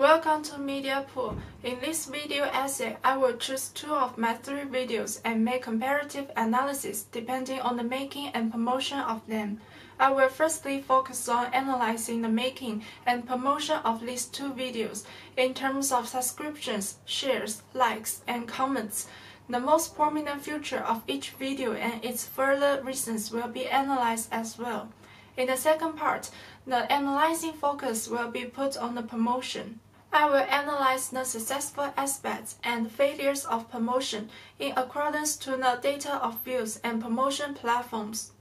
Welcome to Media/Pool. In this video essay, I will choose two of my three videos and make comparative analysis depending on the making and promotion of them. I will firstly focus on analyzing the making and promotion of these two videos in terms of subscriptions, shares, likes, and comments. The most prominent feature of each video and its further reasons will be analyzed as well. In the second part, the analyzing focus will be put on the promotion. I will analyze the successful aspects and failures of promotion in accordance to the data of views and promotion platforms.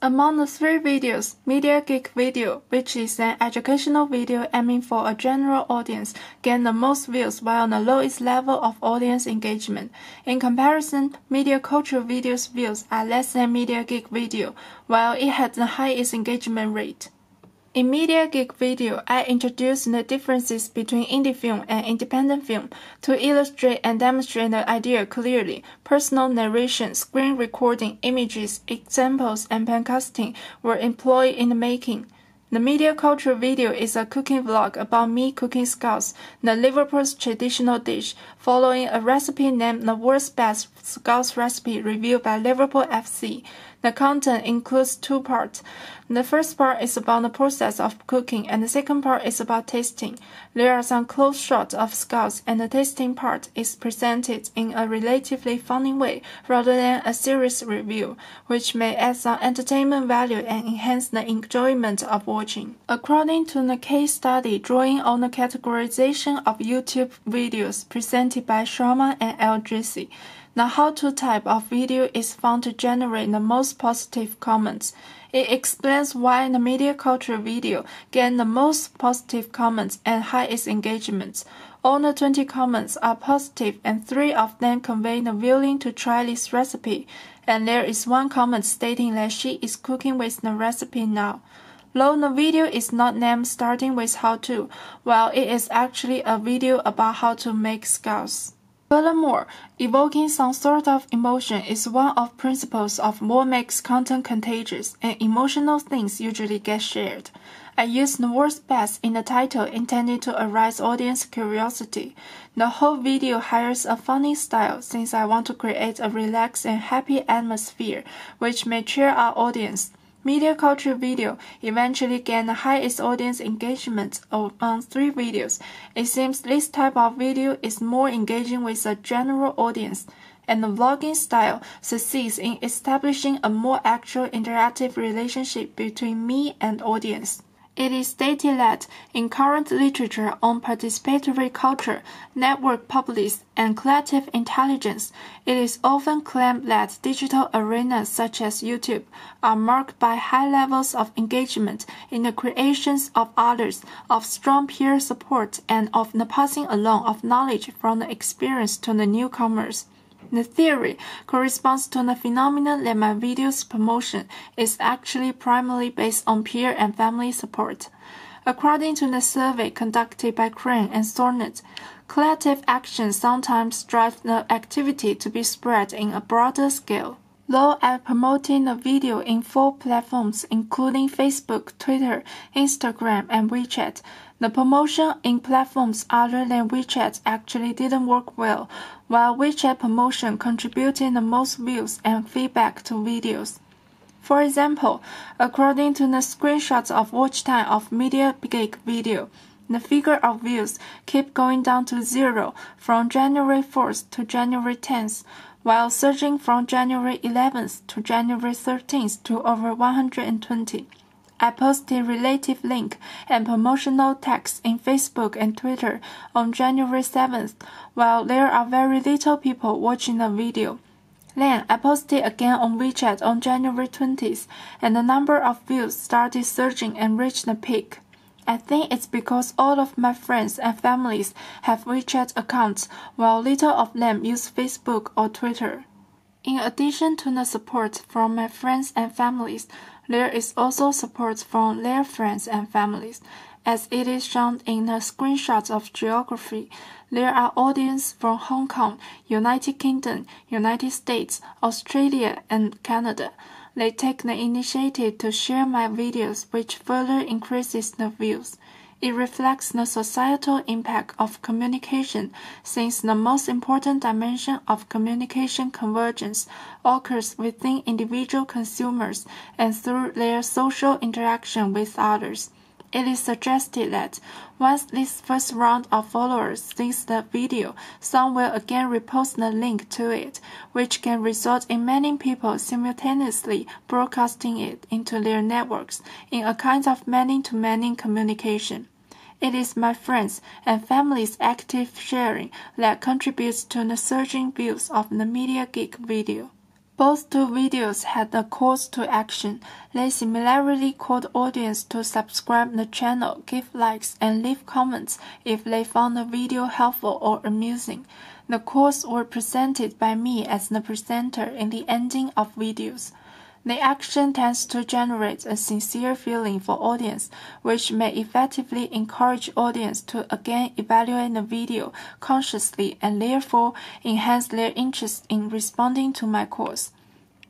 Among the three videos, Media/Geek Video, which is an educational video aiming for a general audience, gained the most views while the lowest level of audience engagement. In comparison, Media Culture Video's views are less than Media/Geek Video, while it had the highest engagement rate. In Media/Geek Video, I introduced the differences between indie film and independent film to illustrate and demonstrate the idea clearly. Personal narration, screen recording, images, examples, and pancasting were employed in the making. The Media Culture Video is a cooking vlog about me cooking scouse, the Liverpool's traditional dish, following a recipe named the World's Best Scouse Recipe reviewed by Liverpool FC. The content includes two parts. The first part is about the process of cooking, and the second part is about tasting. There are some close shots of scouse, and the tasting part is presented in a relatively funny way rather than a serious review, which may add some entertainment value and enhance the enjoyment of watching. According to the case study drawing on the categorization of YouTube videos presented by Sharma and L.G.C., the how-to type of video is found to generate the most positive comments. It explains why the Media Culture Video gained the most positive comments and highest engagement. All the 20 comments are positive, and 3 of them convey the willing to try this recipe, and there is one comment stating that she is cooking with the recipe now. Though the video is not named starting with how to, well, it is actually a video about how to make scouse. Furthermore, evoking some sort of emotion is one of principles of what makes content contagious, and emotional things usually get shared. I used the word "best" in the title intended to arouse audience curiosity. The whole video hires a funny style since I want to create a relaxed and happy atmosphere, which may cheer our audience. Media Culture Video eventually gained the highest audience engagement among three videos. It seems this type of video is more engaging with a general audience, and the vlogging style succeeds in establishing a more actual interactive relationship between me and audience. It is stated that, in current literature on participatory culture, network publics, and collective intelligence, it is often claimed that digital arenas such as YouTube are marked by high levels of engagement in the creations of others, of strong peer support, and of the passing along of knowledge from the experience to the newcomers. The theory corresponds to the phenomenon that my video's promotion is actually primarily based on peer and family support. According to the survey conducted by Crane and Sornette, collective action sometimes drives the activity to be spread in a broader scale. Though I'm promoting the video in 4 platforms including Facebook, Twitter, Instagram, and WeChat, the promotion in platforms other than WeChat actually didn't work well, while WeChat promotion contributed the most views and feedback to videos. For example, according to the screenshots of watch time of Media/Geek Video, the figure of views kept going down to 0 from January 4th to January 10th, while surging from January 11th to January 13th to over 120. I posted relative link and promotional text in Facebook and Twitter on January 7th, while there are very little people watching the video. Then I posted again on WeChat on January 20th, and the number of views started surging and reached the peak. I think it's because all of my friends and families have WeChat accounts, while little of them use Facebook or Twitter. In addition to the support from my friends and families, there is also support from their friends and families. As it is shown in the screenshots of geography, there are audience from Hong Kong, United Kingdom, United States, Australia, and Canada. They take the initiative to share my videos, which further increases the views. It reflects the societal impact of communication, since the most important dimension of communication convergence occurs within individual consumers and through their social interaction with others. It is suggested that once this first round of followers sees the video, some will again repost the link to it, which can result in many people simultaneously broadcasting it into their networks in a kind of many-to-many communication. It is my friends and family's active sharing that contributes to the surging views of the Media/Geek Video. Both two videos had a calls to action. They similarly called audience to subscribe the channel, give likes, and leave comments if they found the video helpful or amusing. The calls were presented by me as the presenter in the ending of videos. The action tends to generate a sincere feeling for audience, which may effectively encourage audience to again evaluate the video consciously and therefore enhance their interest in responding to my course.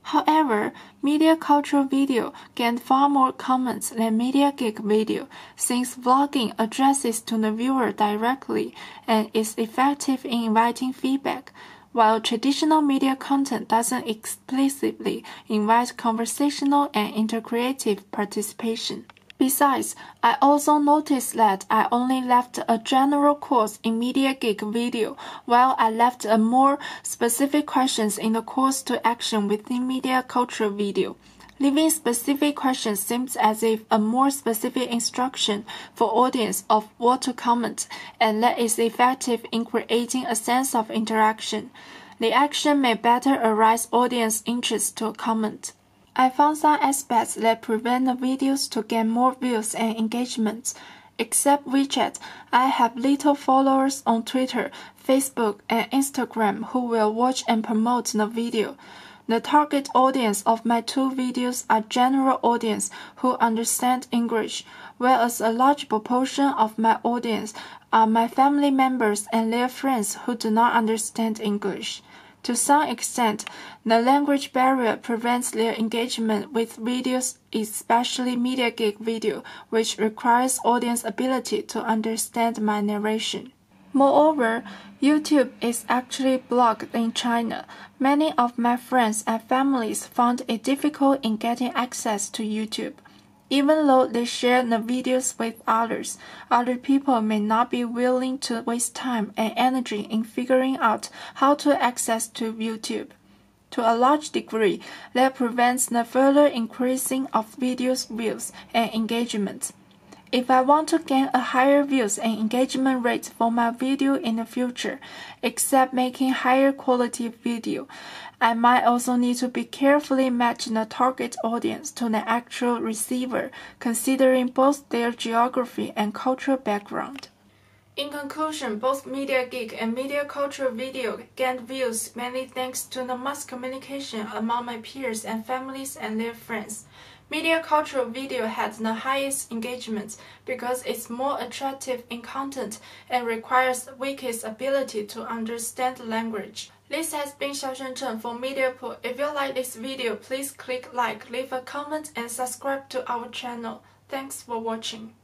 However, Media Culture Video gained far more comments than Media/Geek Video, since vlogging addresses to the viewer directly and is effective in inviting feedback, while traditional media content doesn't explicitly invite conversational and intercreative participation. Besides, I also noticed that I only left a general course in Media/Geek Video, while I left a more specific questions in the calls to action within Media Culture Video. Leaving specific questions seems as if a more specific instruction for audience of what to comment, and that is effective in creating a sense of interaction. The action may better arouse audience interest to comment. I found some aspects that prevent the videos to gain more views and engagement. Except WeChat, I have little followers on Twitter, Facebook, and Instagram who will watch and promote the video. The target audience of my two videos are general audience who understand English, whereas a large proportion of my audience are my family members and their friends who do not understand English. To some extent, the language barrier prevents their engagement with videos, especially Media/Geek Video, which requires audience ability to understand my narration. Moreover, YouTube is actually blocked in China. Many of my friends and families found it difficult in getting access to YouTube. Even though they share the videos with others, other people may not be willing to waste time and energy in figuring out how to access to YouTube. To a large degree, that prevents the further increasing of videos' views and engagement. If I want to gain a higher views and engagement rate for my video in the future, except making higher quality video, I might also need to be carefully matching the target audience to the actual receiver, considering both their geography and cultural background. In conclusion, both Media/Geek and Media Culture Video gained views mainly thanks to the mass communication among my peers and families and their friends. Media Culture Video had the highest engagement because it's more attractive in content and requires the weakest ability to understand language. This has been Xiao Xiancheng for Media/Pool. If you like this video, please click like, leave a comment, and subscribe to our channel. Thanks for watching.